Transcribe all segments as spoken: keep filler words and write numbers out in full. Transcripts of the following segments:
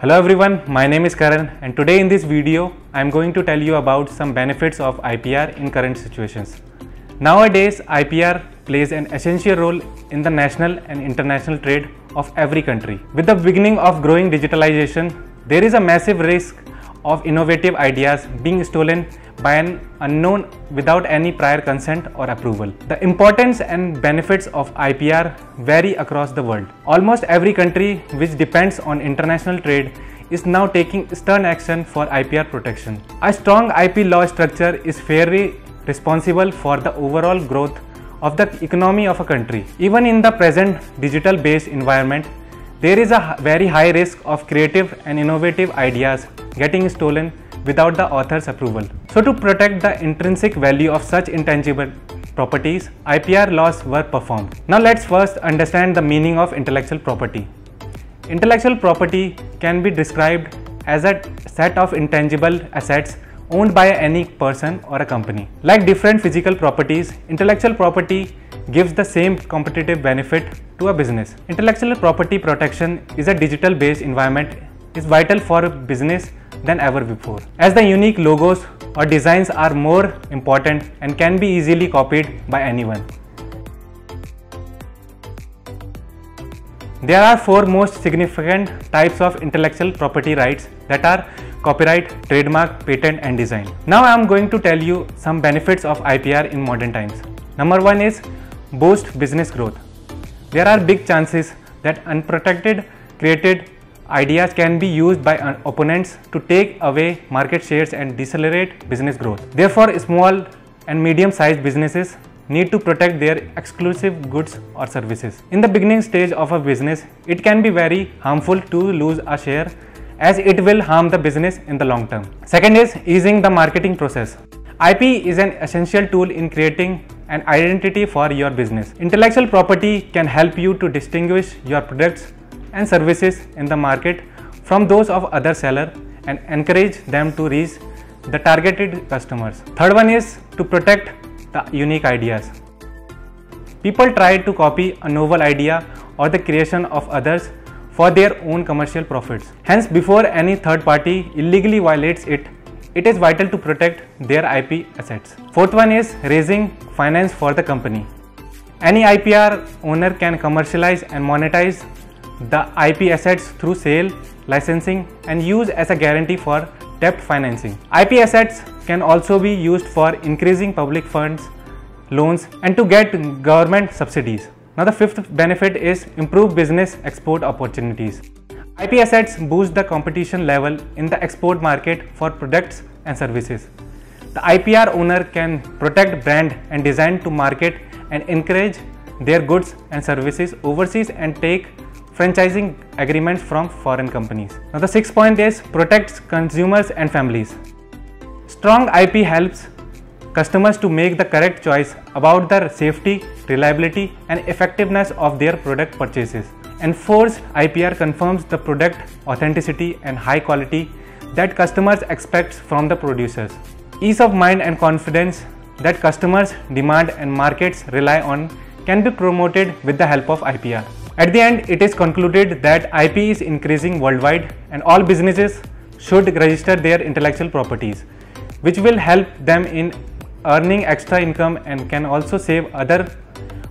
Hello everyone, my name is Karan and today in this video, I am going to tell you about some benefits of I P R in current situations. Nowadays, I P R plays an essential role in the national and international trade of every country. With the beginning of growing digitalization, there is a massive risk of innovative ideas being stolen by an unknown without any prior consent or approval. The importance and benefits of I P R vary across the world. Almost every country which depends on international trade is now taking stern action for I P R protection. A strong I P law structure is fairly responsible for the overall growth of the economy of a country. Even in the present digital-based environment, there is a very high risk of creative and innovative ideas getting stolen without the author's approval. So to protect the intrinsic value of such intangible properties, I P R laws were performed. Now let's first understand the meaning of intellectual property. Intellectual property can be described as a set of intangible assets owned by any person or a company. Like different physical properties, intellectual property gives the same competitive benefit to a business. Intellectual property protection is a digital-based environment is vital for a business than ever before, as the unique logos or designs are more important and can be easily copied by anyone. There are four most significant types of intellectual property rights, that are copyright, trademark, patent and design. Now I am going to tell you some benefits of I P R in modern times. Number one is boost business growth. There are big chances that unprotected created ideas can be used by opponents to take away market shares and decelerate business growth. Therefore, small and medium-sized businesses need to protect their exclusive goods or services. In the beginning stage of a business, it can be very harmful to lose a share as it will harm the business in the long term. Second is easing the marketing process. I P is an essential tool in creating an identity for your business. Intellectual property can help you to distinguish your products and services in the market from those of other sellers and encourage them to reach the targeted customers. Third one is to protect the unique ideas. People try to copy a novel idea or the creation of others for their own commercial profits. Hence, before any third party illegally violates it, it is vital to protect their I P assets. Fourth one is raising finance for the company. Any I P R owner can commercialize and monetize the I P assets through sale, licensing and use as a guarantee for debt financing. I P assets can also be used for increasing public funds, loans and to get government subsidies. Now the fifth benefit is improve business export opportunities. I P assets boost the competition level in the export market for products and services. The I P R owner can protect brand and design to market and encourage their goods and services overseas and take franchising agreements from foreign companies. Now the sixth point is protects consumers and families. Strong I P helps customers to make the correct choice about the safety, reliability and effectiveness of their product purchases. Enforced I P R confirms the product authenticity and high quality that customers expect from the producers. Ease of mind and confidence that customers demand and markets rely on can be promoted with the help of I P R. At the end, it is concluded that I P is increasing worldwide and all businesses should register their intellectual properties, which will help them in earning extra income and can also save others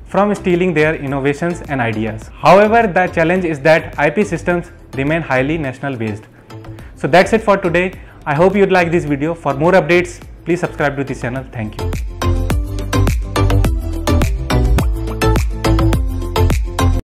from stealing their innovations and ideas. However, the challenge is that I P systems remain highly national based. So that's it for today. I hope you'd like this video. For more updates, please subscribe to this channel. Thank you.